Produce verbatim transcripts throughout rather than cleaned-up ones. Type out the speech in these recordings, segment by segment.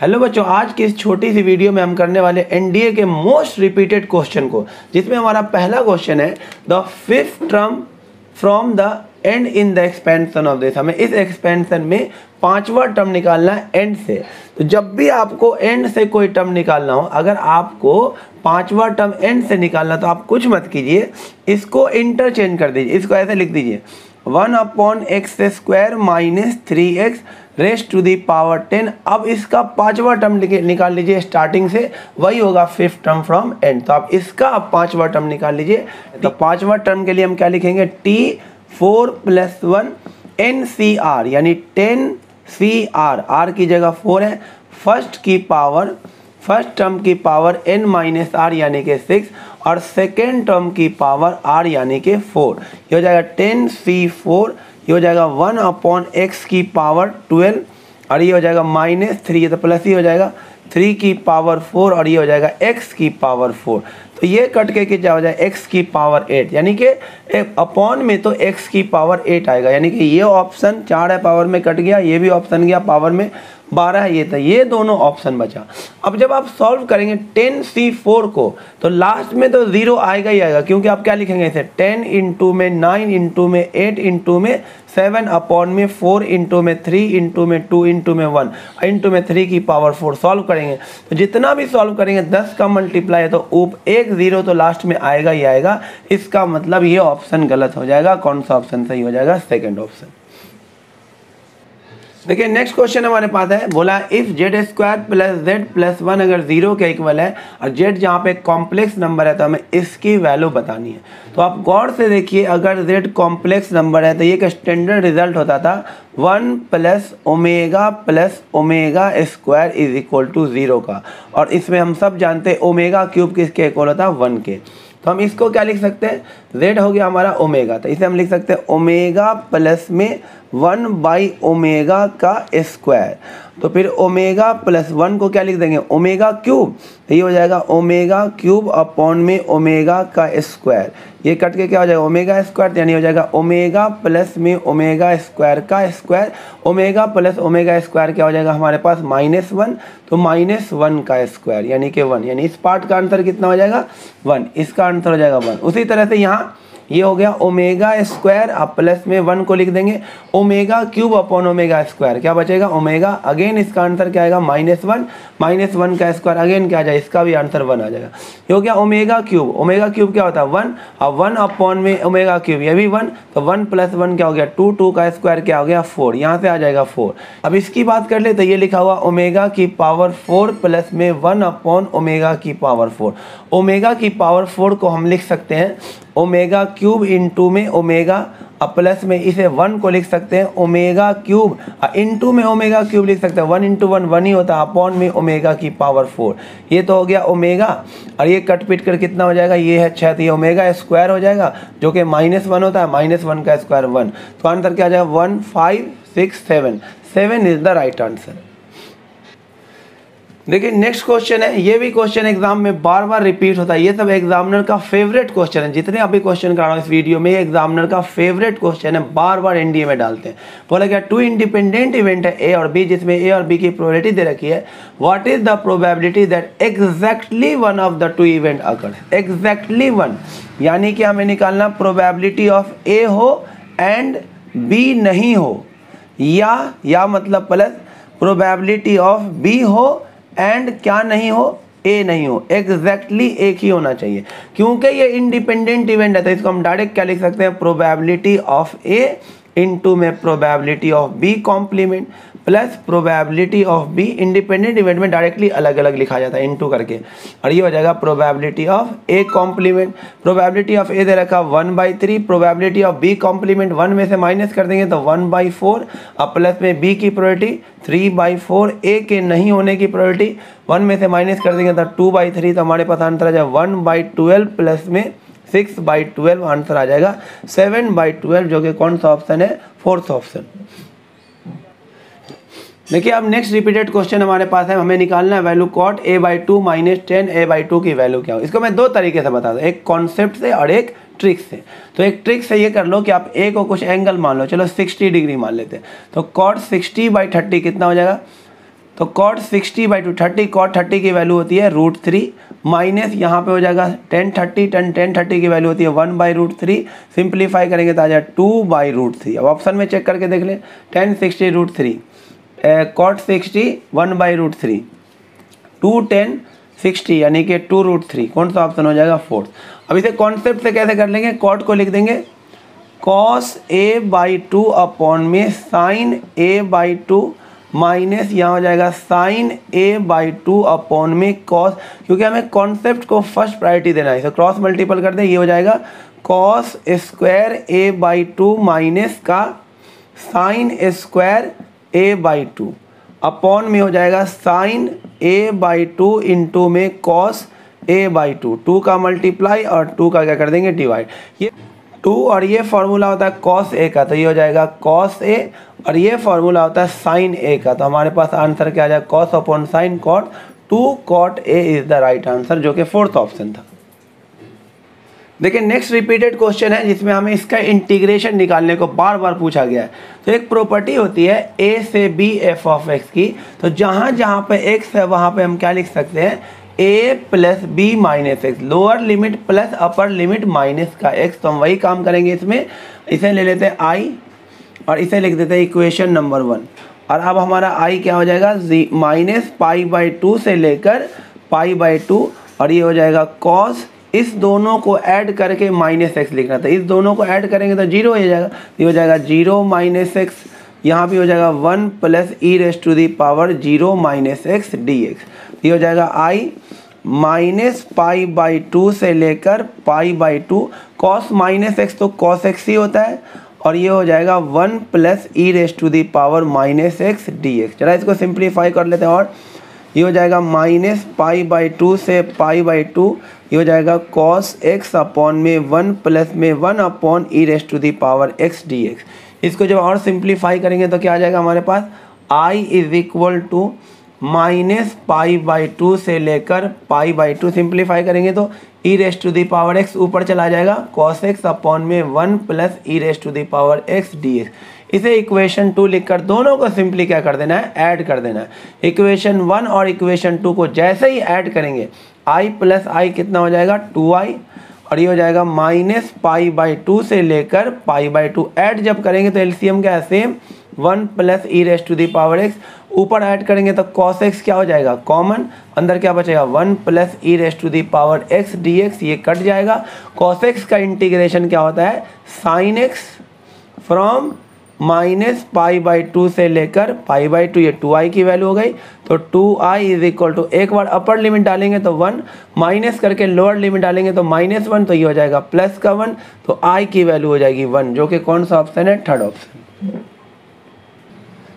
Hello बच्चों, आज की इस छोटी सी वीडियो में हम करने वाले एनडीए के मोस्ट रिपीटेड क्वेश्चन को, जिसमें हमारा पहला क्वेश्चन है the fifth term from the end in the expansion of this. हमें इस एक्सपेंशन में पांचवा टर्म निकालना है एंड से। तो जब भी आपको एंड से कोई टर्म निकालना हो, अगर आपको पांचवा टर्म एंड से निकालना, तो आप कुछ मत कीजिए, इसको इंटरचेंज कर दीजिए। इसको ऐसे लिख दीजिए one upon X square minus three X raise to the power ten. अब इसका पांचवा टर्म निकाल लीजिए स्टार्टिंग से, वही होगा फिफ्थ टर्म फ्रॉम एंड। तो आप इसका आप पांचवा टर्म निकाल लीजिए। तो पांचवा टर्म के लिए हम क्या लिखेंगे, T four plus one N C R, यानी टेन सी आर, आर की जगह फोर है, फर्स्ट की पावर फर्स्ट टर्म की पावर एन माइनस आर यानी के सिक्स, और सेकेंड टर्म की पावर आर यानी के फोर। ये हो जाएगा टेन सी फोर, ये हो जाएगा वन अपॉन एक्स की पावर ट्वेल्व, और ये हो जाएगा माइनस थ्री, ये तो प्लस ही हो जाएगा, थ्री की पावर फोर, और ये हो जाएगा एक्स की पावर फोर। तो ये कट के क्या हो जाएगा, एक्स की पावर एट, यानी कि अपॉन में तो एक्स की पावर एट आएगा, यानी कि ये ऑप्शन चार है पावर में कट गया, ये भी ऑप्शन गया पावर में, बारह है ये, तो ये दोनों ऑप्शन बचा। अब जब आप सॉल्व करेंगे टेन सी फोर को, तो लास्ट में तो जीरो आएगा ही आएगा, क्योंकि आप क्या लिखेंगे इसे, टेन इंटू में नाइन, इंटू में एट, इंटू में सेवन, अपॉन में फोर, इंटू में थ्री, इंटू में टू, इंटू में वन, इंटू में थ्री की पावर फोर। सॉल्व करेंगे तो जितना भी सॉल्व करेंगे दस का मल्टीप्लाई है, तो ऊप एक जीरो तो लास्ट में आएगा ही आएगा। इसका मतलब ये ऑप्शन गलत हो जाएगा। कौन सा ऑप्शन सही हो जाएगा, सेकेंड ऑप्शन। देखिए नेक्स्ट क्वेश्चन हमारे पास है, बोला if Z square plus Z plus one अगर जीरो के इक्वल है, और जेड जहाँ पे कॉम्प्लेक्स नंबर है, तो हमें इसकी वैल्यू बतानी है। तो आप गौर से देखिए, अगर जेड कॉम्प्लेक्स नंबर है तो ये एक स्टैंडर्ड रिजल्ट होता था, one plus omega plus omega square is equal to zero का, और इसमें हम सब जानते हैं ओमेगा क्यूब किसके इक्वल होता है, वन के। तो हम इसको क्या लिख सकते हैं, जेड हो गया हमारा ओमेगा, तो इसे हम लिख सकते हैं ओमेगा प्लस में वन बाई ओमेगा का स्क्वायर। तो फिर ओमेगा प्लस वन को क्या लिख देंगे, ओमेगा क्यूब, तो ये हो जाएगा ओमेगा क्यूब अपॉन में ओमेगा का स्क्वायर, ये कट के क्या हो जाएगा ओमेगा स्क्वायर, यानी हो जाएगा ओमेगा प्लस में ओमेगा स्क्वायर का square. Omega plus omega square क्या हो जाएगा हमारे पास, माइनस वन, तो माइनस वन का स्क्वायर यानी कि वन, यानी इस पार्ट का आंसर कितना हो जाएगा वन, इसका आंसर हो जाएगा वन। उसी तरह से यहाँ ये हो गया ओमेगा स्क्वायर, आप प्लस में वन को लिख देंगे omega cube upon omega square, क्या बचेगा ओमेगा, अगेन इसका आंसर क्या आएगा माइनस वन, माइनस वन का स्क्वायर अगेन क्या आ जाएगा, इसका भी आंसर वन आ जाएगा। ये हो गया ओमेगा क्यूब, ओमेगा क्यूब क्या होता है वन, और वन अपॉन में ओमेगा क्यूब ये भी वन, तो वन प्लस वन क्या हो गया टू, टू का स्क्वायर क्या हो गया फोर, यहाँ से आ जाएगा फोर। अब इसकी बात कर ले तो ये लिखा हुआ ओमेगा की पावर फोर प्लस में वन अपॉन ओमेगा की पावर फोर। ओमेगा की पावर फोर को हम लिख सकते हैं ओमेगा क्यूब इंटू में ओमेगा, अब प्लस में इसे वन को लिख सकते हैं ओमेगा क्यूब, इंटू में ओमेगा क्यूब लिख सकते हैं, वन इंटू वन वन ही होता है, अपॉन में ओमेगा की पावर फोर। ये तो हो गया ओमेगा, और ये कट पीट कर कितना हो जाएगा, ये है छः, तो ये ओमेगा स्क्वायर हो जाएगा, जो कि माइनस वन होता है, माइनस वन का स्क्वायर वन, तो आंसर क्या आ जाएगा one, five, six, seven, seven is the right answer. देखिए नेक्स्ट क्वेश्चन है, ये भी क्वेश्चन एग्जाम में बार बार रिपीट होता है, ये सब एग्जामिनर का फेवरेट क्वेश्चन है, जितने अभी क्वेश्चन करा रहा हूँ इस वीडियो में, ये एग्जामिनर का फेवरेट क्वेश्चन है, बार बार एनडीए में डालते हैं। बोला गया टू इंडिपेंडेंट इवेंट है ए और बी, जिसमें ए और बी की प्रोबेबिलिटी दे रखी है, what is the probability that exactly one of the two event occurs. Exactly one यानी कि हमें निकालना प्रोबेबिलिटी ऑफ ए हो एंड बी नहीं हो, या या मतलब प्लस प्रोबेबिलिटी ऑफ बी हो एंड क्या नहीं हो, ए नहीं हो, एग्जैक्टली exactly एक ही होना चाहिए, क्योंकि ये इंडिपेंडेंट इवेंट है, तो इसको हम डायरेक्ट क्या लिख सकते हैं, प्रोबेबिलिटी ऑफ ए इनटू में probability of B complement plus probability of B, independent event में डायरेक्टली अलग अलग लिखा जाता है इनटू करके, और ये हो जाएगा probability of A complement. Probability of A दे रखा one by three, probability of B complement one में से माइनस कर देंगे तो वन बाई फोर, और प्लस में बी की probability three by four, A के नहीं होने की प्रोबेबिलिटी वन में से माइनस कर देंगे तो टू बाई थ्री, तो हमारे पास आंसर आ जाए वन बाई ट्वेल्व प्लस में सिक्स बाई ट्वेल्व, आंसर आ जाएगा सेवन बाई ट्वेल्व, जो कि कौन सा ऑप्शन है, फोर्थ ऑप्शन। देखिए अब नेक्स्ट रिपीटेड क्वेश्चन हमारे पास है, हमें निकालना है value cot A by two minus tan, A by two की वैल्यू क्या हो। इसको मैं दो तरीके से बता दूँ, एक कॉन्सेप्ट से और एक ट्रिक से। तो एक ट्रिक से ये कर लो कि आप ए को कुछ एंगल मान लो, चलो सिक्सटी डिग्री मान लेते हैं, तो कॉट सिक्सटी बाई थर्टी कितना हो जाएगा, तो cot sixty by two thirty, cot thirty की वैल्यू होती है रूट थ्री माइनस यहाँ पे हो जाएगा tan thirty, tan tan thirty की वैल्यू होती है one by root three, simplify करेंगे तो आ जाए टू बाई रूट थ्री। अब ऑप्शन में चेक करके देख लें, tan sixty root three, cot sixty one by root three, two tan sixty यानी कि टू रूट थ्री, कौन सा ऑप्शन हो जाएगा फोर्थ। अब इसे कॉन्सेप्ट से कैसे कर लेंगे, कॉट को लिख देंगे cos A by two upon में sine A by two minus यहाँ हो जाएगा sine A by two upon में कॉस, क्योंकि हमें कॉन्सेप्ट को फर्स्ट प्रायोरिटी देना है, इसे क्रॉस मल्टीपल कर दे, ये हो जाएगा cos square A by two minus का sine square A by two upon में हो जाएगा sine A by two into में cos A by two, two का मल्टीप्लाई और टू का क्या कर देंगे डिवाइड, ये टू और ये फार्मूला होता है कॉस ए का, तो ये हो जाएगा कॉस ए और ये फार्मूला होता है साइन ए का, तो हमारे पास आंसर क्या आ जाएगा cos upon sine cot, two cot A is the right answer जो कि फोर्थ ऑप्शन था। देखिए नेक्स्ट रिपीटेड क्वेश्चन है जिसमें हमें इसका इंटीग्रेशन निकालने को बार बार पूछा गया है। तो एक प्रॉपर्टी होती है ए से बी एफ ऑफ एक्स की, तो जहाँ जहाँ पे एक्स है वहाँ पे हम क्या लिख सकते हैं A plus B minus X, lower limit plus upper limit minus का एक्स, तो हम वही काम करेंगे इसमें, इसे ले लेते हैं आई और इसे लिख देते हैं इक्वेशन नंबर वन, और अब हमारा आई क्या हो जाएगा जी माइनस पाई बाई टू से लेकर पाई बाई टू, और ये हो जाएगा कॉस, इस दोनों को ऐड करके माइनस एक्स लिखना था, इस दोनों को ऐड करेंगे तो जीरो हो जाएगा, ये हो जाएगा जीरो माइनस एक्स, यहाँ भी हो जाएगा one plus E raise to the power zero minus X D X, ये हो जाएगा I minus pi by two से लेकर pi by two, cos minus X तो कॉस एक्स ही होता है, और ये हो जाएगा one plus E raise to the power minus X D X. चला इसको सिंप्लीफाई कर लेते हैं, और ये हो जाएगा माइनस पाई बाई टू से पाई बाई टू, ये हो जाएगा कॉस एक्स अपॉन में वन प्लस में one upon E raise to the power X D X. इसको जब और सिंप्लीफाई करेंगे तो क्या आ जाएगा हमारे पास I is equal to minus pi by two से लेकर पाई बाई टू, सिंप्लीफाई करेंगे तो E raise to the power X ऊपर चला जाएगा, कॉस एक्स अपॉन में one plus E raise to the power X D X. इसे equation two लिखकर दोनों को सिंपली क्या कर देना है, ऐड कर देना है। इक्वेशन वन और इक्वेशन टू को जैसे ही ऐड करेंगे आई प्लस आई कितना हो जाएगा टू आई, और ये हो जाएगा माइनस पाई बाई टू से लेकर पाई बाई टू, ऐड जब करेंगे तो एलसीएम क्या है same one plus E raise to the power X, ऊपर ऐड करेंगे तो कॉस एक्स क्या हो जाएगा कॉमन, अंदर क्या बचेगा one plus E raise to the power X D X, ये कट जाएगा। कॉस एक्स का इंटीग्रेशन क्या होता है sine X from minus pi by two से लेकर पाई बाई टू, ये टू आई की वैल्यू हो गई, तो two I is equal to, एक बार अपर लिमिट डालेंगे तो वन, माइनस करके लोअर लिमिट डालेंगे तो माइनस वन, तो ये हो जाएगा प्लस का वन, तो आई की वैल्यू हो जाएगी वन, जो कि कौन सा ऑप्शन है थर्ड ऑप्शन।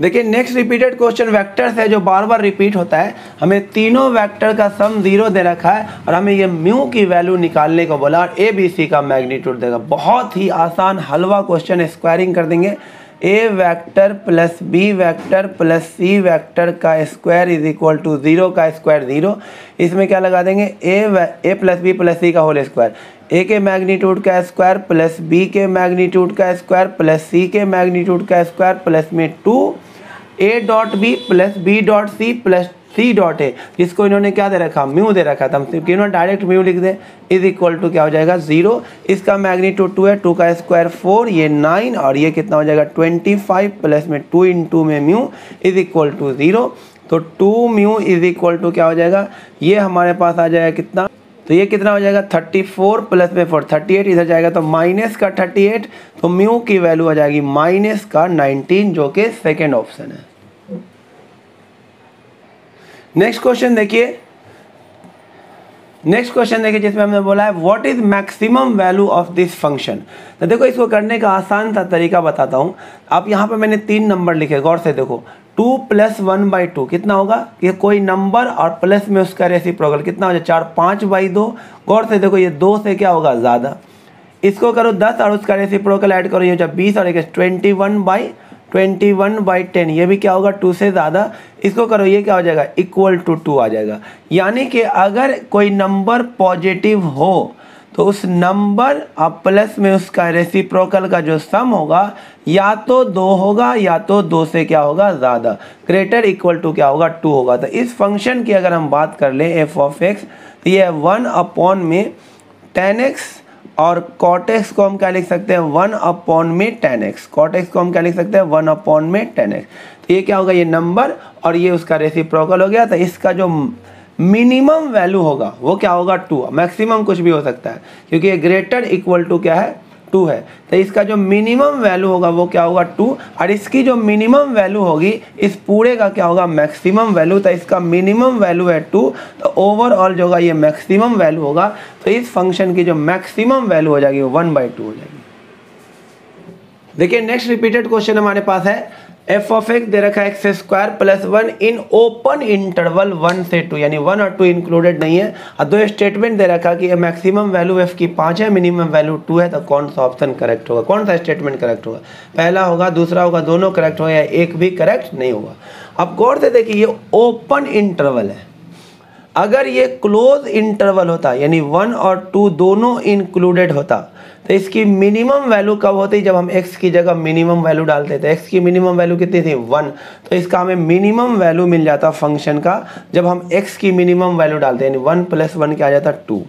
देखिए नेक्स्ट रिपीटेड क्वेश्चन वेक्टर्स है जो बार बार रिपीट होता है, हमें तीनों वेक्टर का सम जीरो दे रखा है और हमें ये म्यू की वैल्यू निकालने को बोला और ए बी सी का मैग्नीट्यूड देगा। बहुत ही आसान हलवा क्वेश्चन, स्क्वायरिंग कर देंगे, A vector plus B vector plus C vector का square is equal to zero का स्क्वायर जीरो, इसमें क्या लगा देंगे A A plus B plus C का होल स्क्वायर, ए के मैग्नीट्यूड का स्क्वायर प्लस बी के मैग्नीट्यूड का स्क्वायर प्लस सी के मैग्नीट्यूड का स्क्वायर प्लस में two A dot B plus B dot C plus C dot A, जिसको इन्होंने क्या दे रखा म्यू दे रखा था, हमसे क्यों ना डायरेक्ट म्यू लिख दे, इज इक्वल टू क्या हो जाएगा जीरो, इसका मैग्नीट्यूड टू है, टू का स्क्वायर फोर, ये नाइन और ये कितना हो जाएगा ट्वेंटी फाइव प्लस में टू इन टू में mu is equal to zero, तो two mu is equal to क्या हो जाएगा, ये हमारे पास आ जाएगा कितना, तो ये कितना हो जाएगा थर्टी फोर प्लस में फोर थर्टी एट, इधर जाएगा तो माइनस का थर्टी एट, तो म्यू की वैल्यू आ जाएगी माइनस का नाइनटीन जो कि सेकेंड ऑप्शन है। नेक्स्ट क्वेश्चन देखिए नेक्स्ट क्वेश्चन देखिए जिसमें हमने बोला है what is maximum value of this function. तो देखो इसको करने का आसान सा तरीका बताता हूँ, आप यहाँ पर मैंने तीन नंबर लिखे, गौर से देखो two plus one by two कितना होगा, ये कोई नंबर और प्लस में उसका रेसिप्रोकल कितना हो जाए चार, पाँच बाई दो, गौर से देखो ये दो से क्या होगा ज़्यादा, इसको करो दस और उसका रेसिप्रोकल ऐड करो, ये हो जाए बीस और एक twenty one by twenty one by ten, ये भी क्या होगा टू से ज़्यादा, इसको करो ये क्या हो जाएगा इक्वल टू टू आ जाएगा। यानी कि अगर कोई नंबर पॉजिटिव हो तो उस नंबर और प्लस में उसका रेसिप्रोकल का जो सम होगा या तो दो होगा या तो दो से क्या होगा ज़्यादा, ग्रेटर इक्वल टू क्या होगा टू होगा। तो इस फंक्शन की अगर हम बात कर लें एफ ऑफ एक्स, तो ये वन अपॉन में टेन एक्स और कॉट एक्स को हम क्या लिख सकते हैं वन अपॉन में टेन एक्स, कॉट एक्स को हम क्या लिख सकते हैं वन अपॉन में टेन एक्स। तो ये क्या होगा ये नंबर और ये उसका रेसिप्रोकल हो गया। तो इसका जो मिनिमम वैल्यू होगा वो क्या होगा टू, मैक्सिमम कुछ भी हो सकता है क्योंकि ये ग्रेटर इक्वल टू क्या है टू है। तो इसका जो मिनिमम वैल्यू होगा वो क्या होगा टू और इसकी जो मिनिमम वैल्यू होगी इस पूरे का क्या होगा मैक्सिमम वैल्यू। तो इसका मिनिमम वैल्यू है टू, तो ओवरऑल जो होगा ये मैक्सिमम वैल्यू होगा। तो इस फंक्शन की जो मैक्सिमम वैल्यू हो जाएगी वो वन बाई टू हो जाएगी। देखिए नेक्स्ट रिपीटेड क्वेश्चन हमारे पास है एफ ऑफ एक्स दे रखा है X square plus one in open interval one से टू, यानी वन और टू इंक्लूडेड नहीं है, और दो स्टेटमेंट दे रखा कि मैक्सिमम वैल्यू एफ की पाँच है मिनिमम वैल्यू टू है। तो कौन सा ऑप्शन करेक्ट होगा, कौन सा स्टेटमेंट करेक्ट होगा, पहला होगा दूसरा होगा, दोनों करेक्ट होगा या एक भी करेक्ट नहीं होगा। अब गौर से देखिए ये ओपन इंटरवल है, अगर ये क्लोज इंटरवल होता यानी वन और टू दोनों इंक्लूडेड होता तो इसकी मिनिमम वैल्यू कब होती, जब हम x की जगह मिनिमम वैल्यू डालते थे। x की मिनिमम वैल्यू कितनी थी वन, तो इसका हमें मिनिमम वैल्यू मिल जाता फंक्शन का जब हम x की मिनिमम वैल्यू डालते यानी वन प्लस वन क्या आ जाता टू।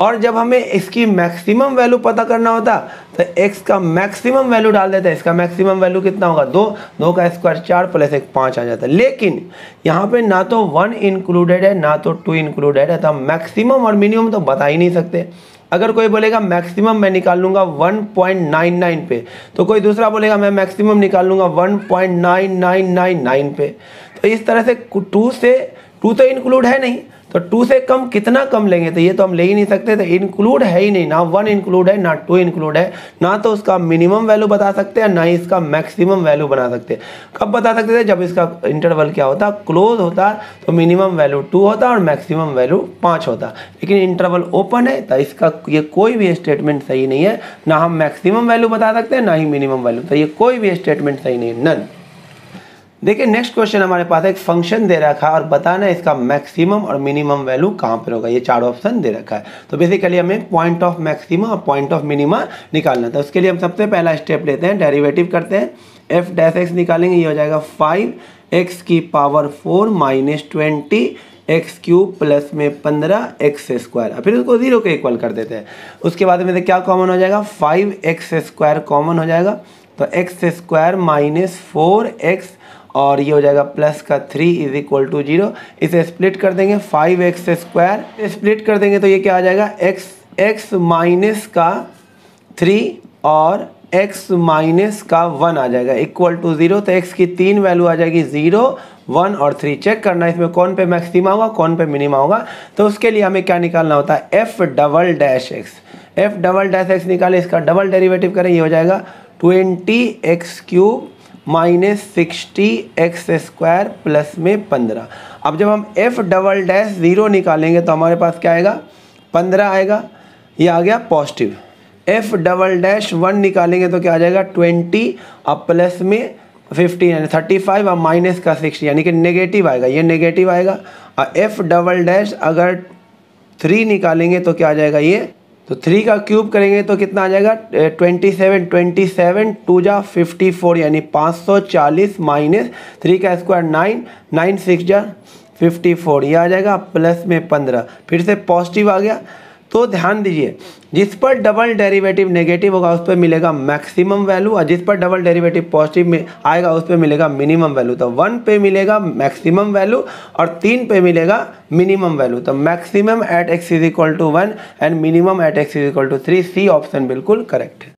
और जब हमें इसकी मैक्सिमम वैल्यू पता करना होता तो x का मैक्सिमम वैल्यू डाल देते, इसका मैक्सिमम वैल्यू कितना होगा दो, दो का स्क्वायर चार प्लस एक पाँच आ जाता है। लेकिन यहाँ पे ना तो वन इंक्लूडेड है ना तो टू इंक्लूडेड है, तो हम मैक्सिमम और मिनिमम तो बता ही नहीं सकते। अगर कोई बोलेगा मैक्सिमम मैं निकाल लूँगा वन पॉइंट नाइन नाइन पे, तो कोई दूसरा बोलेगा मैं मैक्सिमम निकाल लूँगा one point nine nine nine nine पे। तो इस तरह से टू से टू तो इंक्लूड है नहीं, तो टू से कम कितना कम लेंगे, तो ये तो हम ले ही नहीं सकते। तो इंक्लूड है ही नहीं, ना वन इंक्लूड है ना टू इंक्लूड है, ना तो उसका मिनिमम वैल्यू बता सकते हैं ना ही इसका मैक्सिमम वैल्यू बना सकते हैं। कब बता सकते थे, जब इसका इंटरवल क्या होता क्लोज होता तो मिनिमम वैल्यू टू होता और मैक्सिमम वैल्यू पाँच होता। लेकिन इंटरवल ओपन है तो इसका ये कोई भी स्टेटमेंट सही नहीं है, ना हम मैक्सिमम वैल्यू बता सकते हैं ना ही मिनिमम वैल्यू, तो ये कोई भी स्टेटमेंट सही नहीं है नन। देखिए नेक्स्ट क्वेश्चन हमारे पास एक फंक्शन दे रखा है और बताना है इसका मैक्सिमम और मिनिमम वैल्यू कहाँ पर होगा, ये चार ऑप्शन दे रखा है। तो बेसिकली हमें पॉइंट ऑफ मैक्सिमा और पॉइंट ऑफ मिनिमा निकालना था। उसके लिए हम सबसे पहला स्टेप लेते हैं डेरिवेटिव करते हैं, एफ डैश एक्स निकालेंगे, ये हो जाएगा फाइव एक्स की power four minus twenty X cube plus में पंद्रह एक्स स्क्वायर, फिर उसको जीरो के इक्वल कर देते हैं। उसके बाद में से क्या कॉमन हो जाएगा फाइव एक्स स्क्वायर कॉमन हो जाएगा, तो X square minus four X और ये हो जाएगा प्लस का three is equal to zero. इसे स्प्लिट कर देंगे फाइव एक्स स्क्वायर स्प्लिट कर देंगे तो ये क्या आ जाएगा एक्स एक्स माइनस का थ्री और एक्स माइनस का वन आ जाएगा इक्वल टू जीरो। तो एक्स की तीन वैल्यू आ जाएगी जीरो वन और थ्री। चेक करना है इसमें कौन पे मैक्सिमा होगा कौन पे मिनिमा होगा, तो उसके लिए हमें क्या निकालना होता है F double dash X. F double dash X निकाले, इसका डबल डेरिवेटिव करें, ये हो जाएगा twenty X cube minus sixty X square plus में पंद्रह। अब जब हम f डबल डैश ज़ीरो निकालेंगे तो हमारे पास क्या आएगा पंद्रह आएगा, ये आ गया positive. f double dash one निकालेंगे तो क्या आ जाएगा ट्वेंटी अब प्लस में फिफ्टीन यानी थर्टी फाइव और माइनस का सिक्सटी यानी कि नेगेटिव आएगा, ये नेगेटिव आएगा। और f डबल डैश अगर थ्री निकालेंगे तो क्या आ जाएगा ये, तो थ्री का क्यूब करेंगे तो कितना आ जाएगा twenty seven, twenty seven two जा फिफ्टी फोर यानी पाँच सौ चालीस माइनस थ्री का स्क्वायर नाइन, नाइन सिक्स जा फिफ्टी फोर, यह आ जाएगा प्लस में पंद्रह, फिर से पॉजिटिव आ गया। तो ध्यान दीजिए जिस पर डबल डेरिवेटिव नेगेटिव होगा उस पर मिलेगा मैक्सिमम वैल्यू और जिस पर डबल डेरिवेटिव पॉजिटिव में आएगा उस पर मिलेगा मिनिमम वैल्यू। तो वन पे मिलेगा मैक्सिमम वैल्यू और तीन पे मिलेगा मिनिमम वैल्यू। तो maximum at X is equal to one and minimum at X is equal to three, C option बिल्कुल करेक्ट है।